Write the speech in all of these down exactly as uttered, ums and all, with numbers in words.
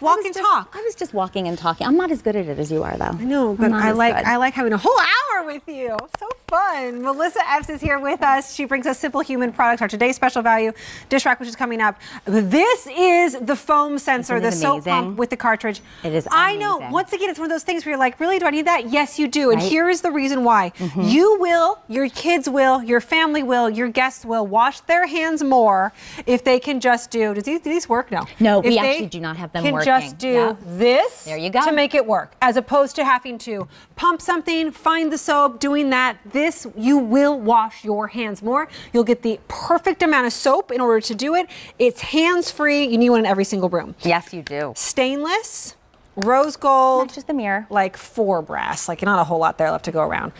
Walk and just, talk. I was just walking and talking. I'm not as good at it as you are, though. I know, but I like good. I like having a whole hour with you. So fun. Melissa Epps is here with us. She brings us Simplehuman products, our today's special value dish rack, which is coming up. This is the foam sensor, the soap pump with the cartridge. It is amazing. I know. Once again, it's one of those things where you're like, really, do I need that? Yes, you do. And right? Here is the reason why. Mm-hmm. You will, your kids will, your family will, your guests will wash their hands more if they can just do. Does these, do these work now? No, if we actually do not have them working. Just do yeah. this there you go. To make it work, as opposed to having to pump something, find the soap, doing that. This, you will wash your hands more. You'll get the perfect amount of soap in order to do it. It's hands-free. You need one in every single room. Yes, you do. Stainless, rose gold. Matches the mirror. Like four brass. Like not a whole lot there left to go around.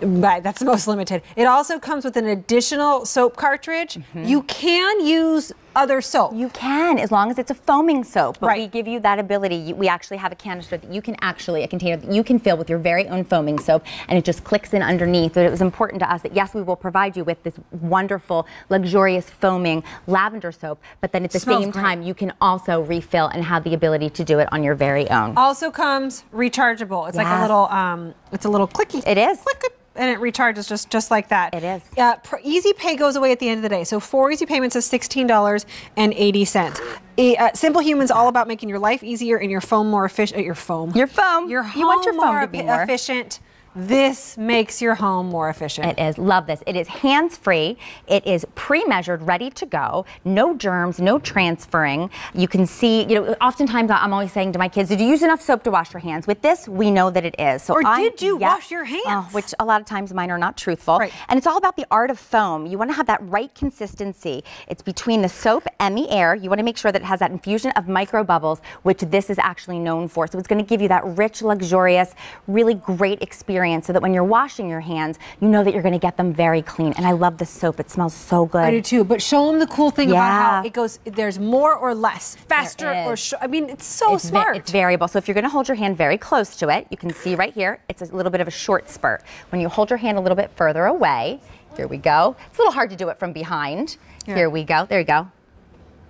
But that's the most limited. It also comes with an additional soap cartridge. Mm-hmm. You can use other soap. You can, as long as it's a foaming soap. But right. we give you that ability. You, we actually have a canister that you can actually, a container that you can fill with your very own foaming soap, and it just clicks in underneath. But it was important to us that, yes, we will provide you with this wonderful, luxurious foaming lavender soap, but then at the Smells same great. time, you can also refill and have the ability to do it on your very own. Also comes rechargeable. It's yes. like a little, um, it's a little clicky. It is. Clicky. And it recharges just, just like that. It is. Uh, easy pay goes away at the end of the day. So four easy payments of sixteen dollars and eighty cents. E, uh, Simplehuman's all about making your life easier and your foam more efficient. Your foam. Your foam. Your home you want your foam more, to be more efficient. This makes your home more efficient. It is. Love this. It is hands-free. It is pre-measured, ready to go. No germs, no transferring. You can see, you know, oftentimes I'm always saying to my kids, did you use enough soap to wash your hands? With this, we know that it is. So or I, did you yeah, wash your hands? Uh, which a lot of times mine are not truthful. Right. And it's all about the art of foam. You want to have that right consistency. It's between the soap and the air. You want to make sure that it has that infusion of micro bubbles, which this is actually known for. So it's going to give you that rich, luxurious, really great experience, so that when you're washing your hands, you know that you're going to get them very clean. And I love this soap. It smells so good. I do too. But show them the cool thing yeah. about how it goes. There's more or less, faster or sh I mean, it's so it's smart. It's variable. So if you're going to hold your hand very close to it, you can see right here, it's a little bit of a short spurt. When you hold your hand a little bit further away, here we go. It's a little hard to do it from behind. Yeah. Here we go. There you go.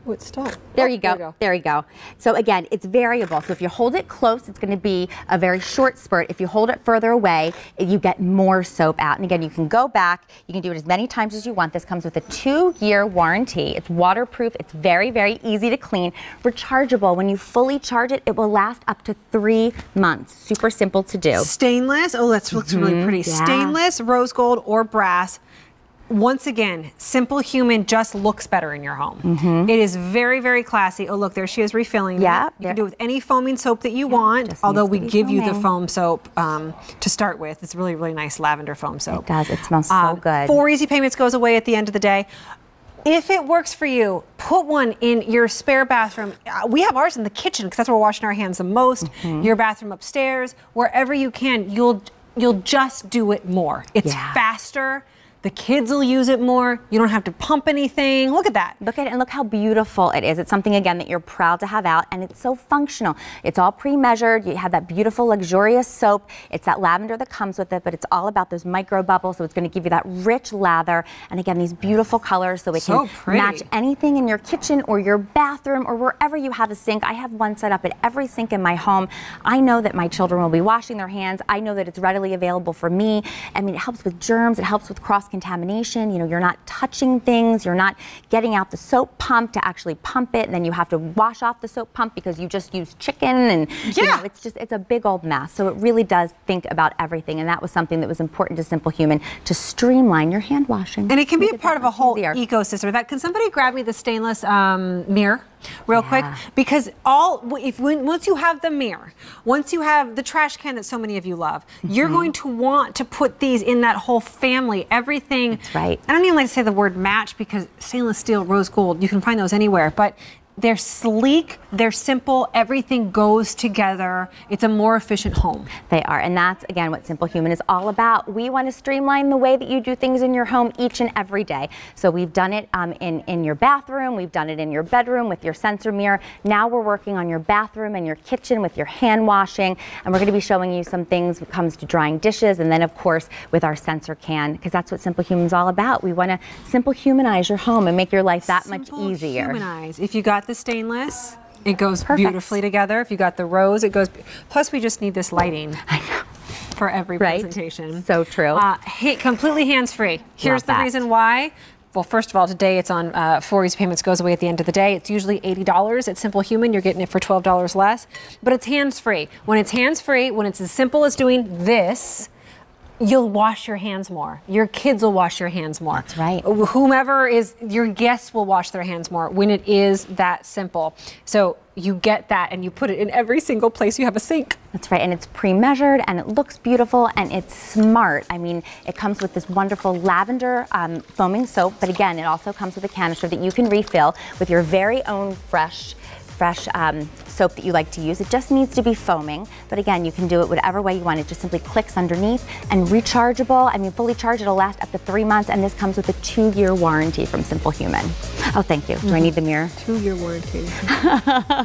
Oh, it stopped. There, oh, you there you go. There you go. So again, it's variable. So if you hold it close, it's going to be a very short spurt. If you hold it further away, you get more soap out. And again, you can go back. You can do it as many times as you want. This comes with a two-year warranty. It's waterproof. It's very, very easy to clean. Rechargeable. When you fully charge it, it will last up to three months. Super simple to do. Stainless. Oh, that looks mm-hmm. really pretty. Yeah. Stainless, rose gold, or brass. Once again, Simplehuman just looks better in your home. Mm-hmm. It is very, very classy. Oh, look, there she is refilling. Yeah, it. You can do it with any foaming soap that you yeah, want, although we give foaming. you the foam soap um, to start with. It's really, really nice lavender foam soap. It does. It smells um, so good. Four easy payments goes away at the end of the day. If it works for you, put one in your spare bathroom. We have ours in the kitchen because that's where we're washing our hands the most. Mm-hmm. Your bathroom upstairs, wherever you can, you'll, you'll just do it more. It's yeah. faster. The kids will use it more. You don't have to pump anything. Look at that. Look at it and look how beautiful it is. It's something, again, that you're proud to have out, and it's so functional. It's all pre-measured. You have that beautiful, luxurious soap. It's that lavender that comes with it, but it's all about those micro bubbles, so it's going to give you that rich lather, and again, these beautiful colors, so it so can pretty. match anything in your kitchen or your bathroom or wherever you have a sink. I have one set up at every sink in my home. I know that my children will be washing their hands. I know that it's readily available for me. I mean, it helps with germs. It helps with cross contamination. You know, you're not touching things, you're not getting out the soap pump to actually pump it, and then you have to wash off the soap pump because you just used chicken, and yeah. you know, it's just, it's a big old mess. So it really does think about everything, and that was something that was important to Simplehuman, to streamline your hand washing. And it can be a part of a whole ecosystem. That, can somebody grab me the stainless um, mirror? Real yeah. quick, because all if once you have the mirror, once you have the trash can that so many of you love, mm-hmm. you're going to want to put these in that whole family. Everything. That's right. I don't even like to say the word match, because stainless steel, rose gold, you can find those anywhere, but they're sleek, they're simple, everything goes together. It's a more efficient home. They are, and that's, again, what Simplehuman is all about. We want to streamline the way that you do things in your home each and every day. So we've done it um, in, in your bathroom, we've done it in your bedroom with your sensor mirror. Now we're working on your bathroom and your kitchen with your hand washing, and we're going to be showing you some things when it comes to drying dishes, and then, of course, with our sensor can, because that's what Simplehuman is all about. We want to Simplehumanize your home and make your life that much easier. Simplehumanize. If you got the stainless, It goes Perfect. beautifully together. If you got the rose, it goes. Plus, we just need this lighting. I know. For every right? presentation. So true. Uh, hey, completely hands-free. Here's the reason why. Well, first of all, today it's on uh, four easy payments, goes away at the end of the day. It's usually eighty dollars at Simplehuman. You're getting it for twelve dollars less, but it's hands-free. When it's hands-free, when it's as simple as doing this, you'll wash your hands more. Your kids will wash your hands more. That's right. Whomever is, your guests will wash their hands more when it is that simple. So you get that and you put it in every single place you have a sink. That's right, and it's pre-measured and it looks beautiful and it's smart. I mean, it comes with this wonderful lavender um, foaming soap, but again, it also comes with a canister that you can refill with your very own fresh fresh um, soap that you like to use. It just needs to be foaming, but again, you can do it whatever way you want. It just simply clicks underneath and rechargeable. I mean, fully charged, it'll last up to three months, and this comes with a two-year warranty from Simplehuman. Oh, thank you. Do mm-hmm. I need the mirror? Two-year warranty.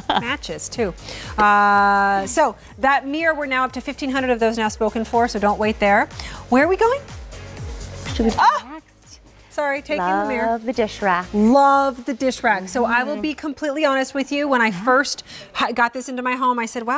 Matches, too. Uh, so that mirror, we're now up to fifteen hundred of those now spoken for, so don't wait there. Where are we going? Should we oh! Sorry, taking Love the mirror. Love the dish rack. Love the dish rack. Mm-hmm. So I will be completely honest with you. When I first got this into my home, I said, wow.